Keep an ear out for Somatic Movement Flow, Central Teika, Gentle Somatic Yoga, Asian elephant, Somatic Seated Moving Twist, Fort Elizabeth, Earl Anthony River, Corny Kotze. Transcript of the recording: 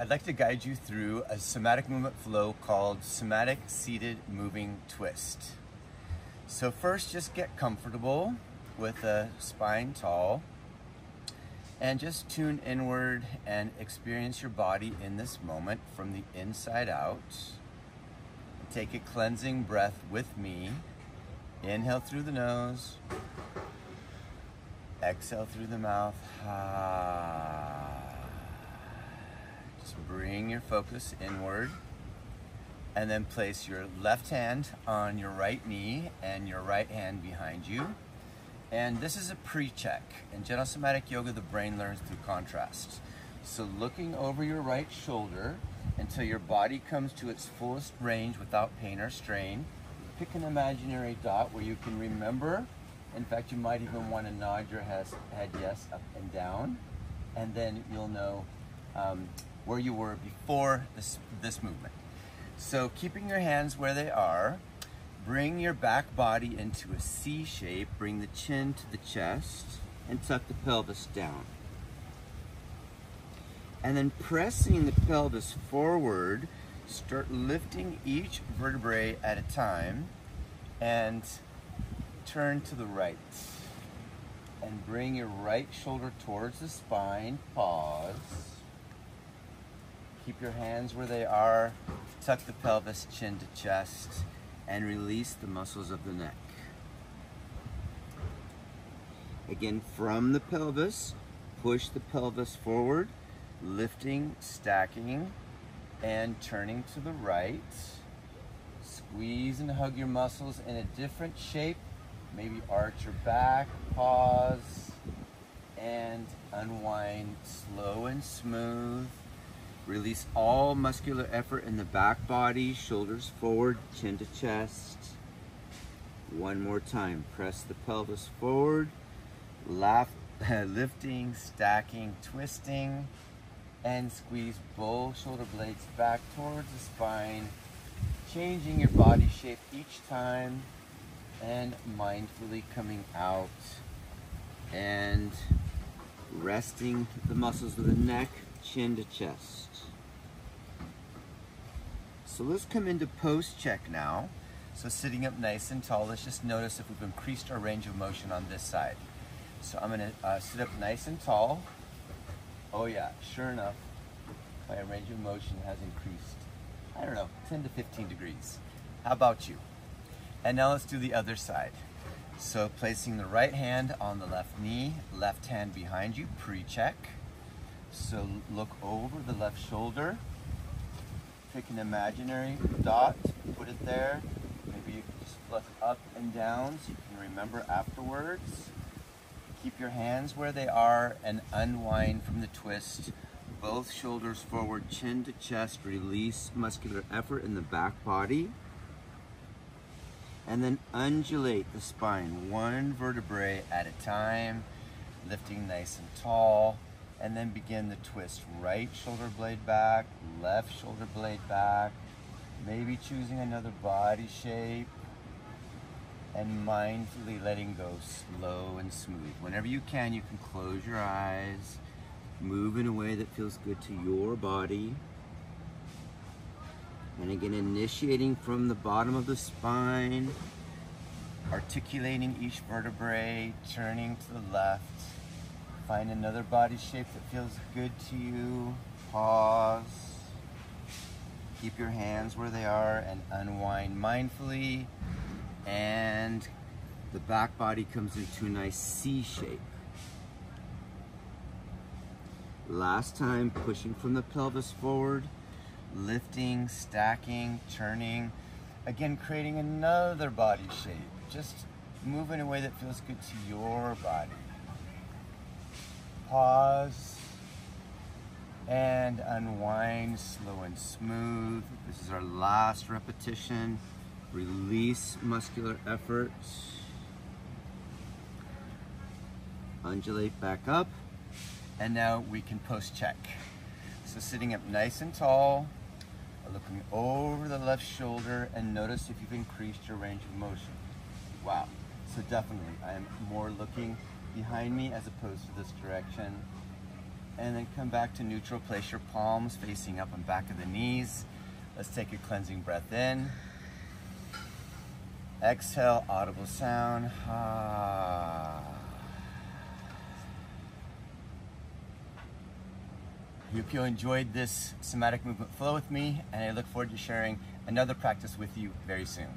I'd like to guide you through a somatic movement flow called Somatic Seated Moving Twist. So first, just get comfortable with the spine tall and just tune inward and experience your body in this moment from the inside out. Take a cleansing breath with me. Inhale through the nose. Exhale through the mouth. Just bring your focus inward. And then place your left hand on your right knee and your right hand behind you. And this is a pre-check. In Gentle Somatic Yoga, the brain learns through contrast. So looking over your right shoulder until your body comes to its fullest range without pain or strain. Pick an imaginary dot where you can remember. In fact, you might even want to nod your head yes up and down. And then you'll know where you were before this movement. So keeping your hands where they are, bring your back body into a C shape, bring the chin to the chest, and tuck the pelvis down. And then pressing the pelvis forward, start lifting each vertebrae at a time, and turn to the right. And bring your right shoulder towards the spine, pause. Keep your hands where they are, tuck the pelvis, chin to chest, and release the muscles of the neck. Again, from the pelvis, push the pelvis forward, lifting, stacking, and turning to the right. Squeeze and hug your muscles in a different shape. Maybe arch your back, pause, and unwind slow and smooth. Release all muscular effort in the back body, shoulders forward, chin to chest. One more time, press the pelvis forward, lifting, stacking, twisting, and squeeze both shoulder blades back towards the spine, changing your body shape each time, and mindfully coming out, and resting the muscles of the neck, chin to chest. So let's come into post check now. So sitting up nice and tall, let's just notice if we've increased our range of motion on this side. So I'm gonna sit up nice and tall. Oh yeah, sure enough, my range of motion has increased, I don't know, 10 to 15 degrees. How about you? And now let's do the other side. So placing the right hand on the left knee, left hand behind you, pre-check. So look over the left shoulder. Pick an imaginary dot, put it there. Maybe you can just look up and down so you can remember afterwards. Keep your hands where they are and unwind from the twist. Both shoulders forward, chin to chest. Release muscular effort in the back body. And then undulate the spine, one vertebrae at a time, lifting nice and tall. And then begin the twist. Right shoulder blade back, left shoulder blade back. Maybe choosing another body shape. And mindfully letting go slow and smooth. Whenever you can close your eyes. Move in a way that feels good to your body. And again, initiating from the bottom of the spine. Articulating each vertebrae, turning to the left. Find another body shape that feels good to you. Pause. Keep your hands where they are and unwind mindfully. And the back body comes into a nice C shape. Last time, pushing from the pelvis forward, lifting, stacking, turning. Again, creating another body shape. Just move in a way that feels good to your body. Pause and unwind slow and smooth. This is our last repetition. Release muscular effort. Undulate back up. And now we can post check. So sitting up nice and tall, looking over the left shoulder, and notice if you've increased your range of motion. Wow, so definitely I am more looking behind me as opposed to this direction. and then come back to neutral. Place your palms facing up and back of the knees. Let's take a cleansing breath in. Exhale, audible sound. Ah. Hope you enjoyed this somatic movement flow with me, and I look forward to sharing another practice with you very soon.